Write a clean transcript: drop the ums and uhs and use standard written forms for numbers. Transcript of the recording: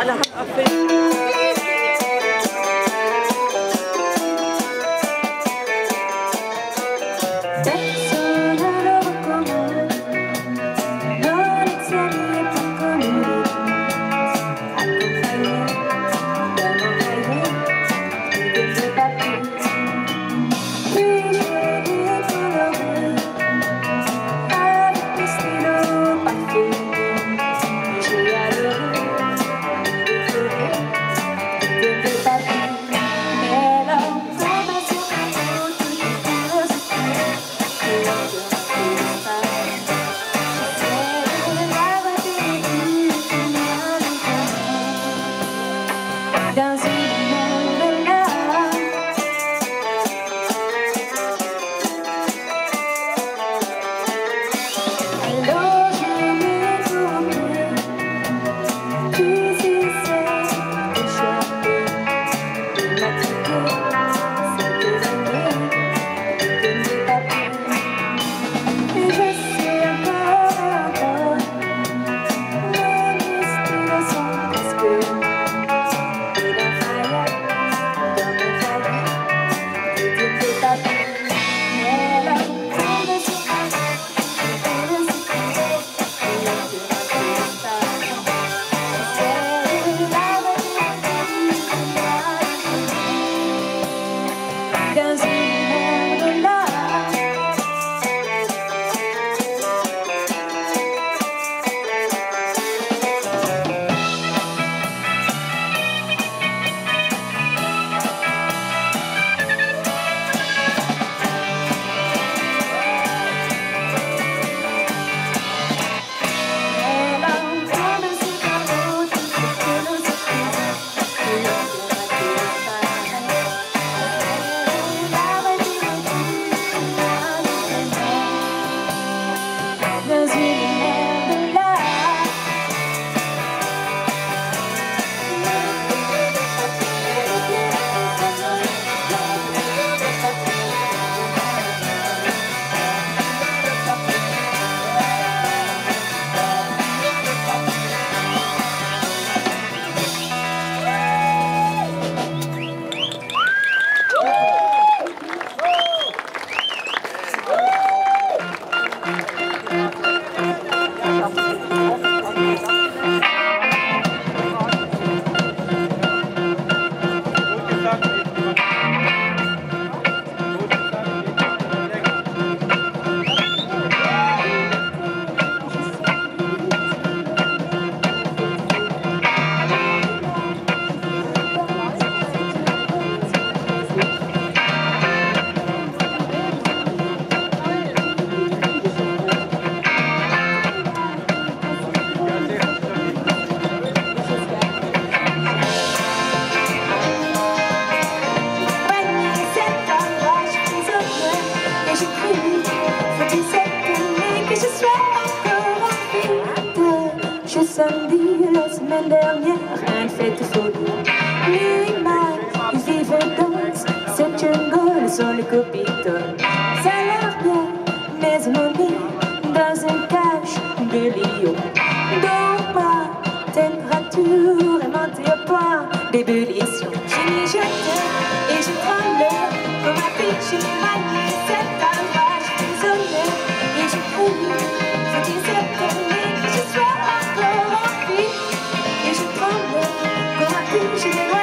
Alle haben Apfel. Samedi, la semaine dernière, rien ne fait de folie. Lui, mal, ils vivent en danse, cette jungle sont les copitons. Ça leur bien, mais on est dans un cache de lion. Dans ma température, et mentir pas d'ébullition. Je m'y jetais et je tremblais, comme ma fille, je m'y maniais, cette ravage désolée, et je courais, je disais que je suis encore en vie. Et je tremble, comme un fille, je m'y maniais.